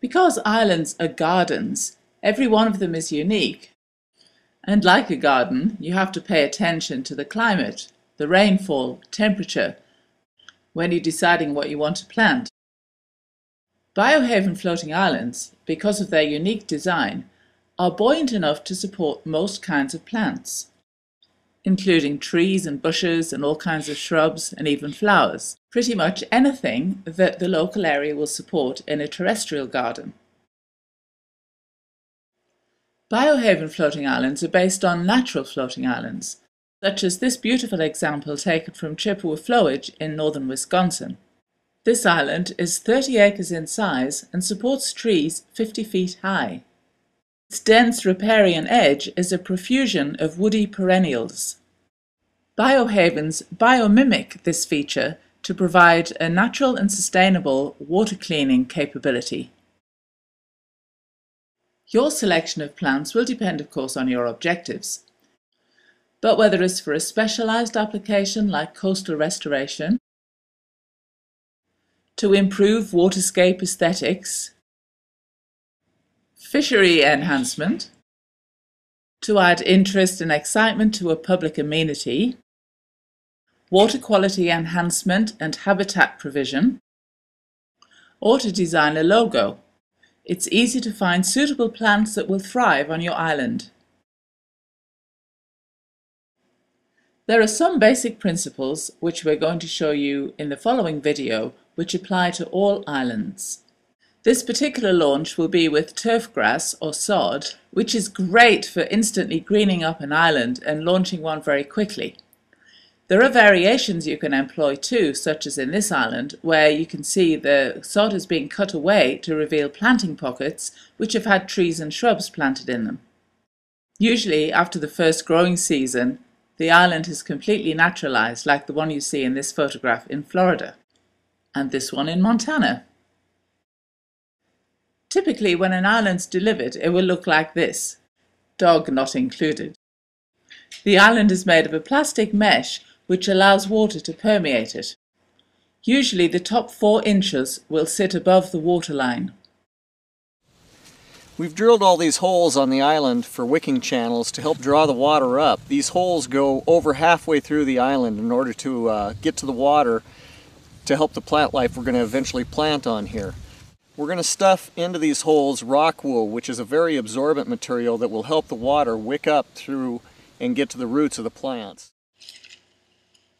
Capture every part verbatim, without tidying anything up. Because islands are gardens, every one of them is unique. And like a garden, you have to pay attention to the climate, the rainfall, temperature, when you're deciding what you want to plant. BioHaven floating islands, because of their unique design, are buoyant enough to support most kinds of plants, including trees and bushes and all kinds of shrubs and even flowers, pretty much anything that the local area will support in a terrestrial garden. BioHaven floating islands are based on natural floating islands, such as this beautiful example taken from Chippewa Flowage in northern Wisconsin. This island is thirty acres in size and supports trees fifty feet high. Its dense riparian edge is a profusion of woody perennials. BioHavens biomimic this feature to provide a natural and sustainable water cleaning capability. Your selection of plants will depend, of course, on your objectives. But whether it's for a specialized application like coastal restoration, to improve waterscape aesthetics, fishery enhancement, to add interest and excitement to a public amenity, water quality enhancement and habitat provision, or to design a logo, it's easy to find suitable plants that will thrive on your island. There are some basic principles which we're going to show you in the following video which apply to all islands. This particular launch will be with turf grass or sod, which is great for instantly greening up an island and launching one very quickly. There are variations you can employ too, such as in this island, where you can see the sod is being cut away to reveal planting pockets which have had trees and shrubs planted in them. Usually after the first growing season, the island is completely naturalized, like the one you see in this photograph in Florida, and this one in Montana. Typically, when an island's delivered, it will look like this, dog not included. The island is made of a plastic mesh which allows water to permeate it. Usually, the top four inches will sit above the waterline. We've drilled all these holes on the island for wicking channels to help draw the water up. These holes go over halfway through the island in order to uh, get to the water to help the plant life we're going to eventually plant on here. We're going to stuff into these holes rock wool, which is a very absorbent material that will help the water wick up through and get to the roots of the plants.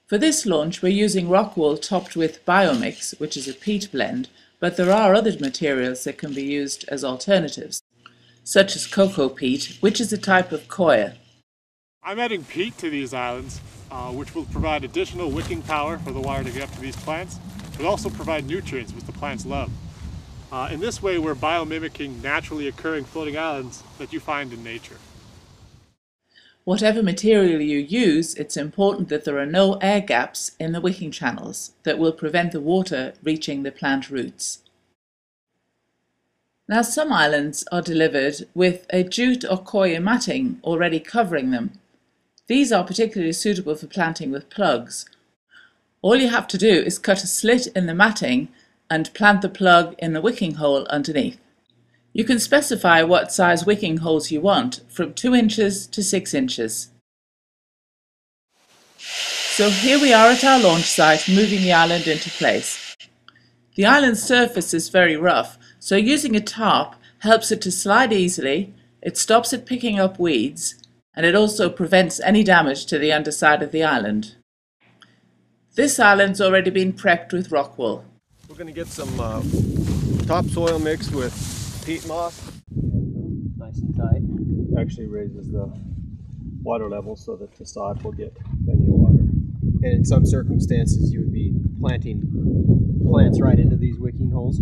For this launch, we're using rock wool topped with BioMix, which is a peat blend, but there are other materials that can be used as alternatives, such as cocoa peat, which is a type of coir. I'm adding peat to these islands, uh, which will provide additional wicking power for the water to get up to these plants, but also provide nutrients which the plants love. Uh, in this way, we're biomimicking naturally occurring floating islands that you find in nature. Whatever material you use, it's important that there are no air gaps in the wicking channels that will prevent the water reaching the plant roots. Now, some islands are delivered with a jute or coir matting already covering them. These are particularly suitable for planting with plugs. All you have to do is cut a slit in the matting and plant the plug in the wicking hole underneath. You can specify what size wicking holes you want, from two inches to six inches. So here we are at our launch site, moving the island into place. The island's surface is very rough, so using a tarp helps it to slide easily, it stops it picking up weeds, and it also prevents any damage to the underside of the island. This island's already been prepped with rock wool. We're going to get some uh, topsoil mixed with peat moss. Nice and tight. Actually raises the water level so that the sod will get plenty of water. And in some circumstances you would be planting plants right into these wicking holes?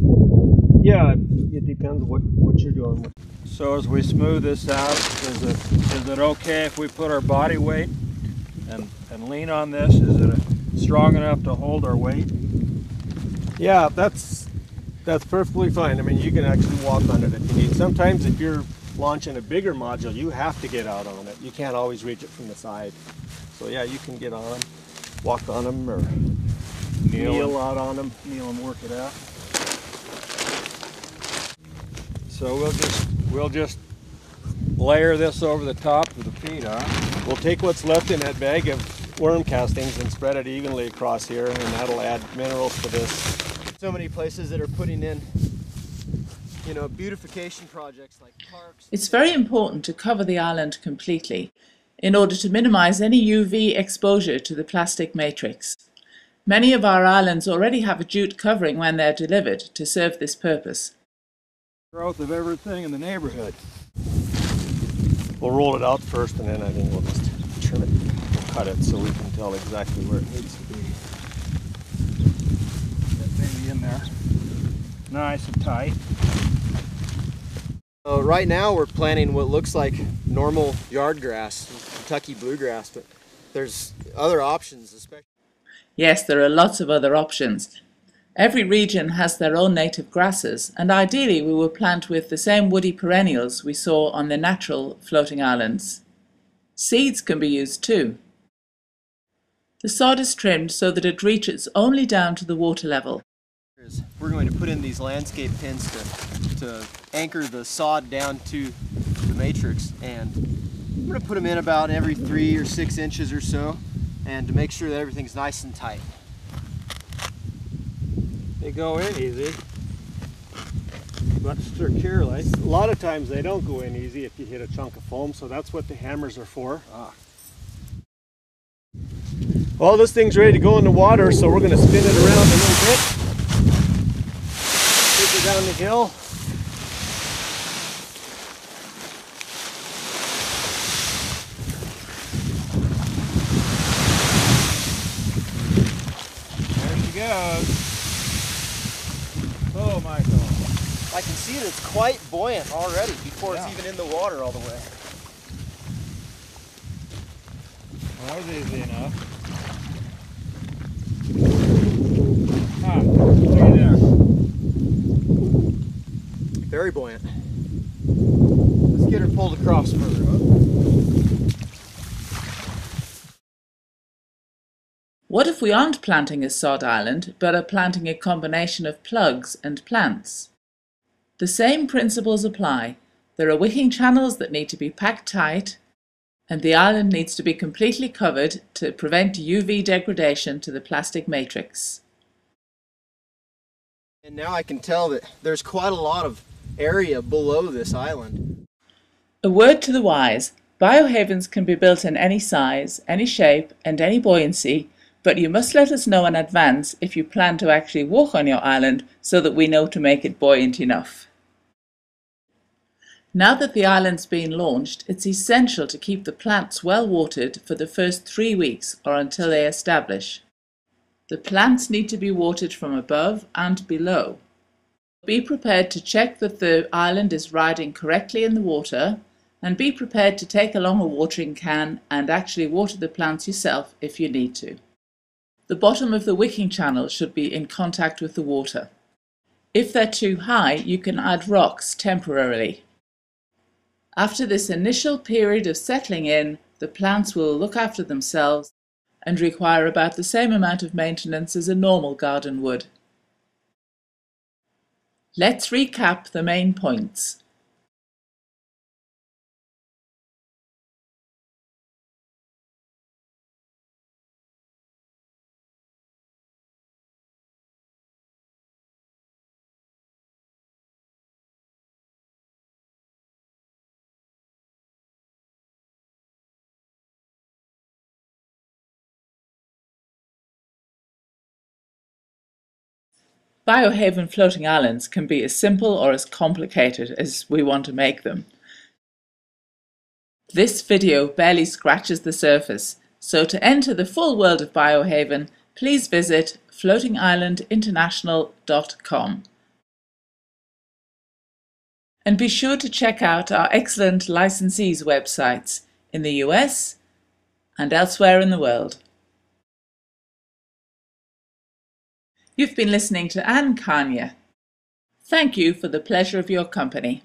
Yeah, it depends what, what you're doing with. So as we smooth this out, is it, is it okay if we put our body weight and, and lean on this? Is it a, strong enough to hold our weight? Yeah, that's that's perfectly fine. I mean, you can actually walk on it if you need. Sometimes if you're launching a bigger module, you have to get out on it. You can't always reach it from the side. So yeah, you can get on, walk on them, or kneel, kneel out on them, kneel and work it out. So we'll just we'll just layer this over the top of the feed, huh? We'll take what's left in that bag of worm castings and spread it evenly across here, and that'll add minerals to this. So many places that are putting in, you know, beautification projects like parks. It's very important to cover the island completely in order to minimize any U V exposure to the plastic matrix. Many of our islands already have a jute covering when they're delivered to serve this purpose. Growth of everything in the neighborhood. We'll roll it out first, and then I think we'll just trim it, we'll cut it, so we can tell exactly where it needs to be. That baby in there, nice and tight. So right now we're planting what looks like normal yard grass, Kentucky bluegrass, but there's other options, especially. Yes, there are lots of other options. Every region has their own native grasses, and ideally we will plant with the same woody perennials we saw on the natural floating islands. Seeds can be used too. The sod is trimmed so that it reaches only down to the water level. We're going to put in these landscape pins to, to anchor the sod down to the matrix, and I'm going to put them in about every three or six inches or so, and to make sure that everything's nice and tight. They go in easy, but securely. A lot of times they don't go in easy if you hit a chunk of foam, so that's what the hammers are for. Ah. Well, this thing's ready to go in the water, so we're going to spin it around a little bit. Take it down the hill. There she goes. Oh my God. I can see that it's quite buoyant already before yeah. It's even in the water all the way. Well, that was easy enough. Ah, look at that. Very buoyant. Let's get her pulled across further, huh? What if we aren't planting a sod island, but are planting a combination of plugs and plants? The same principles apply. There are wicking channels that need to be packed tight, and the island needs to be completely covered to prevent U V degradation to the plastic matrix. And now I can tell that there's quite a lot of area below this island. A word to the wise, biohavens can be built in any size, any shape, and any buoyancy, but you must let us know in advance if you plan to actually walk on your island so that we know to make it buoyant enough. Now that the island's been launched, it's essential to keep the plants well watered for the first three weeks or until they establish. The plants need to be watered from above and below. Be prepared to check that the island is riding correctly in the water, and be prepared to take along a watering can and actually water the plants yourself if you need to. The bottom of the wicking channel should be in contact with the water. If they're too high, you can add rocks temporarily. After this initial period of settling in, the plants will look after themselves and require about the same amount of maintenance as a normal garden would. Let's recap the main points. Biohaven floating islands can be as simple or as complicated as we want to make them. This video barely scratches the surface, so to enter the full world of Biohaven, please visit floating island international dot com. And be sure to check out our excellent licensees' websites in the U S and elsewhere in the world. You've been listening to Anne Kanya. Thank you for the pleasure of your company.